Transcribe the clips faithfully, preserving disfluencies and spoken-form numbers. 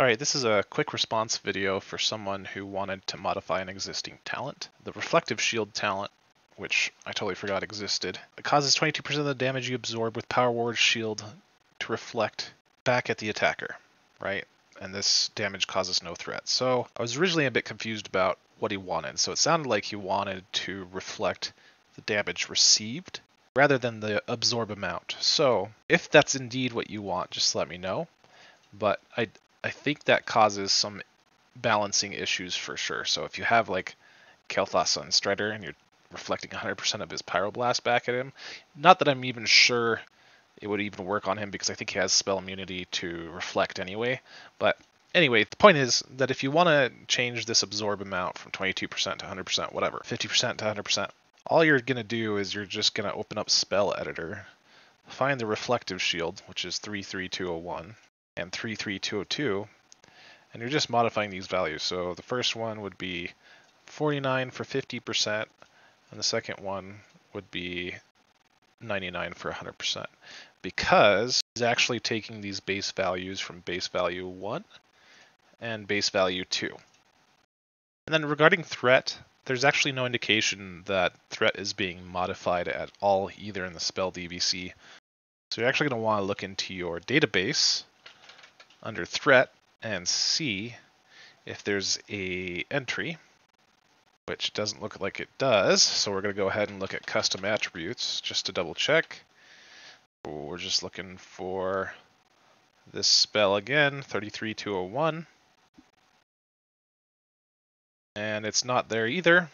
Alright, this is a quick response video for someone who wanted to modify an existing talent. The Reflective Shield talent, which I totally forgot existed, it causes twenty-two percent of the damage you absorb with Power Ward Shield to reflect back at the attacker, right? And this damage causes no threat. So I was originally a bit confused about what he wanted. So it sounded like he wanted to reflect the damage received rather than the absorb amount. So if that's indeed what you want, just let me know. But I, I think that causes some balancing issues for sure. So if you have like Kael'thas Sunstrider and you're reflecting one hundred percent of his Pyroblast back at him, not that I'm even sure it would even work on him because I think he has spell immunity to reflect anyway. But anyway, the point is that if you want to change this absorb amount from twenty-two percent to one hundred percent, whatever, fifty percent to one hundred percent, all you're going to do is you're just going to open up Spell Editor, find the Reflective Shield, which is three three two oh one and three three two oh two, and you're just modifying these values. So the first one would be forty-nine for fifty percent, and the second one would be ninety-nine for one hundred percent, because it's actually taking these base values from base value one and base value two. And then regarding threat, there's actually no indication that threat is being modified at all either in the spell D B C. So you're actually going to want to look into your database under threat and see if there's a entry, which doesn't look like it does. So we're going to go ahead and look at custom attributes just to double check. We're just looking for this spell again, three three two oh one. And it's not there either.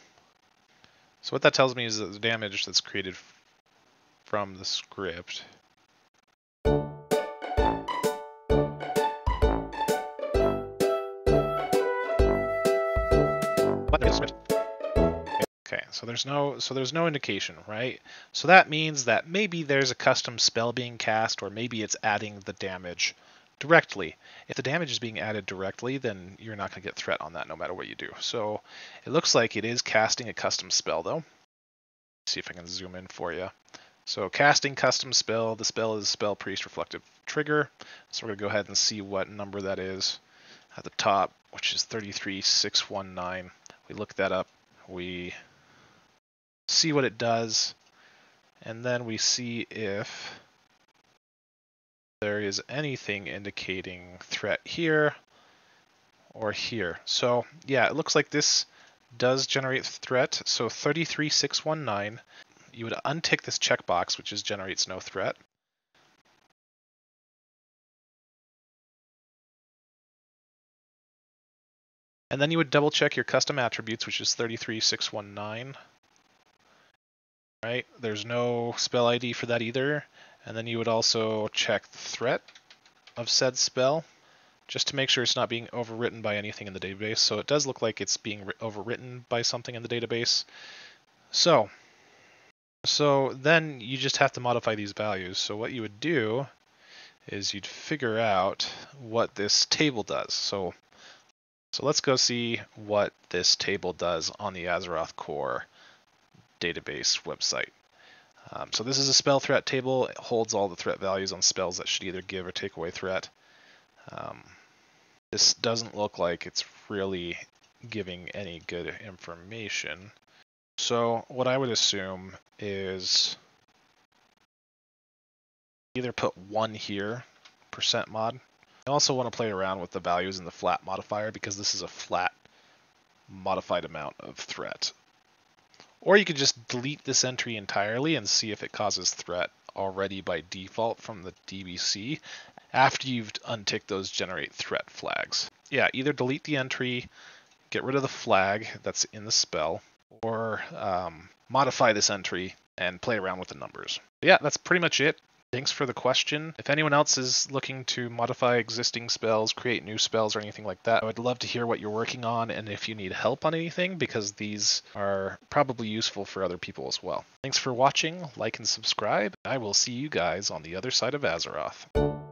So what that tells me is that the damage that's created from the script. Okay, so there's no so there's no indication, right? So that means that maybe there's a custom spell being cast, or maybe it's adding the damage directly. If the damage is being added directly, then you're not going to get threat on that no matter what you do. So it looks like it is casting a custom spell, though. Let's see if I can zoom in for you. So casting custom spell, the spell is Spell Priest Reflective Trigger. So we're going to go ahead and see what number that is at the top, which is thirty-three six nineteen. We look that up. We see what it does, and then we see if there is anything indicating threat here or here. So yeah, it looks like this does generate threat. So thirty-three six nineteen, you would untick this checkbox, which is generates no threat. And then you would double check your custom attributes, which is thirty-three six nineteen. Right, there's no spell I D for that either. And then you would also check the threat of said spell just to make sure it's not being overwritten by anything in the database. So it does look like it's being overwritten by something in the database. So, so then you just have to modify these values. So what you would do is you'd figure out what this table does. So, so let's go see what this table does on the Azerothcore database website. Um, so this is a spell threat table. It holds all the threat values on spells that should either give or take away threat. Um, this doesn't look like it's really giving any good information. So what I would assume is either put one here, percent mod. I also want to play around with the values in the flat modifier because this is a flat modified amount of threat. Or you could just delete this entry entirely and see if it causes threat already by default from the D B C after you've unticked those generate threat flags. Yeah, either delete the entry, get rid of the flag that's in the spell, or um, modify this entry and play around with the numbers. But yeah, that's pretty much it. Thanks for the question. If anyone else is looking to modify existing spells, create new spells, or anything like that, I would love to hear what you're working on and if you need help on anything, because these are probably useful for other people as well. Thanks for watching, like and subscribe. I will see you guys on the other side of Azeroth.